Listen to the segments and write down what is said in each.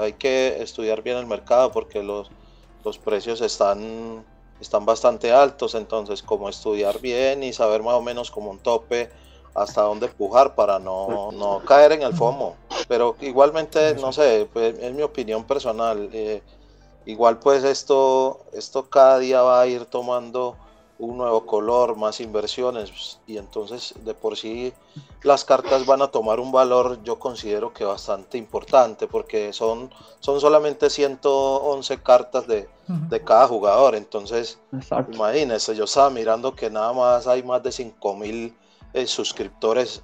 Hay que estudiar bien el mercado porque los precios están bastante altos, entonces como estudiar bien y saber más o menos como un tope hasta dónde empujar para no caer en el FOMO. Pero igualmente, no sé, pues, es mi opinión personal. Igual pues esto cada día va a ir tomando un nuevo color, más inversiones, y entonces de por sí las cartas van a tomar un valor, yo considero que bastante importante, porque son solamente 111 cartas de cada jugador. Entonces, exacto, imagínense, yo estaba mirando que nada más hay más de 5.000 suscriptores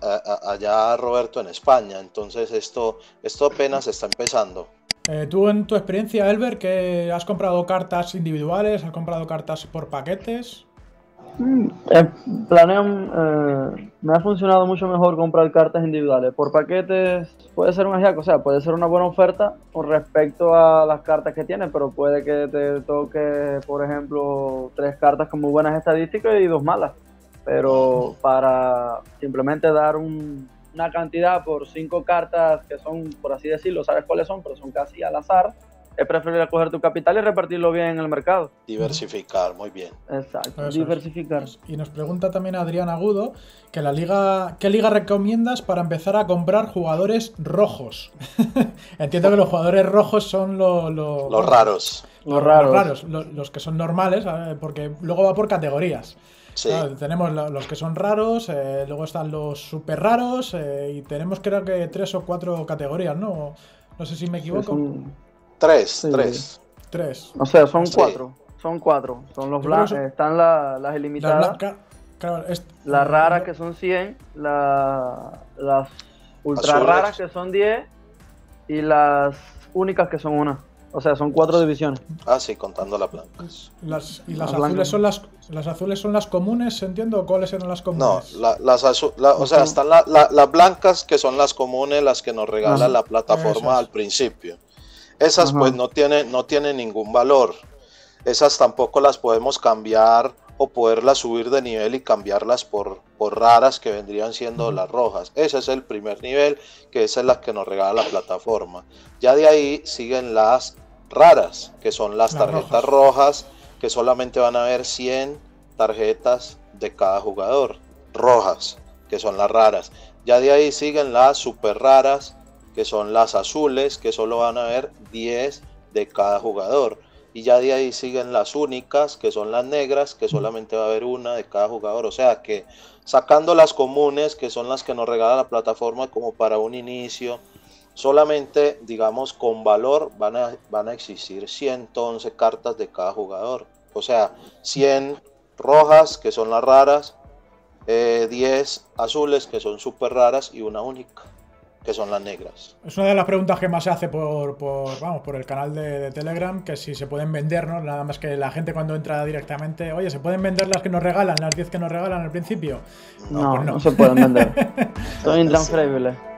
allá, Roberto, en España. Entonces esto apenas está empezando. Tú, en tu experiencia, Elbert, que has comprado cartas individuales, has comprado cartas por paquetes. Me ha funcionado mucho mejor comprar cartas individuales. Por paquetes puede ser un ajiaco, o sea, puede ser una buena oferta con respecto a las cartas que tienes, pero puede que te toque, por ejemplo, 3 cartas con muy buenas estadísticas y 2 malas. Pero para simplemente dar una cantidad por 5 cartas que son, por así decirlo, sabes cuáles son, pero son casi al azar, es preferible coger tu capital y repartirlo bien en el mercado. Diversificar, muy bien. Exacto, eso, diversificar. Y nos pregunta también Adrián Agudo que ¿qué liga recomiendas para empezar a comprar jugadores rojos? Entiendo que los jugadores rojos son los raros. Los que son normales, porque luego va por categorías. Sí. Claro, tenemos los que son raros, luego están los super raros, y tenemos creo que 3 o 4 categorías, ¿no? No sé si me equivoco. Son... Tres. O sea, son 4. Son 4. Son los blancos. Están las ilimitadas. Claro, las raras, que son 100. Las ultra raras, que son 10. Y las únicas, que son 1. O sea, son 4 divisiones. Ah, sí, contando las blancas. Las azules son las comunes, entiendo. ¿Cuáles eran las comunes? No, o sea, están las blancas, que son las comunes, las que nos regala la plataforma al principio. Esas, pues, no tienen ningún valor. Esas tampoco las podemos cambiar o poderlas subir de nivel y cambiarlas por raras, que vendrían siendo las rojas. Ese es el primer nivel, que esa es la que nos regala la plataforma. Ya de ahí siguen las raras, que son las tarjetas rojas, que solamente van a haber 100 tarjetas de cada jugador, rojas, que son las raras. Ya de ahí siguen las super raras, que son las azules, que solo van a haber 10 de cada jugador. Y ya de ahí siguen las únicas, que son las negras, que solamente va a haber 1 de cada jugador. O sea que, sacando las comunes, que son las que nos regala la plataforma como para un inicio, solamente, digamos, con valor van a existir 111 cartas de cada jugador. O sea, 100 rojas, que son las raras, 10 azules, que son súper raras, y 1 única, que son las negras. Es una de las preguntas que más se hace por el canal de Telegram, que si se pueden vender, ¿no? Nada más que la gente, cuando entra directamente, oye, ¿se pueden vender las que nos regalan, las 10 que nos regalan al principio? No, pues no se pueden vender. Son intransferibles.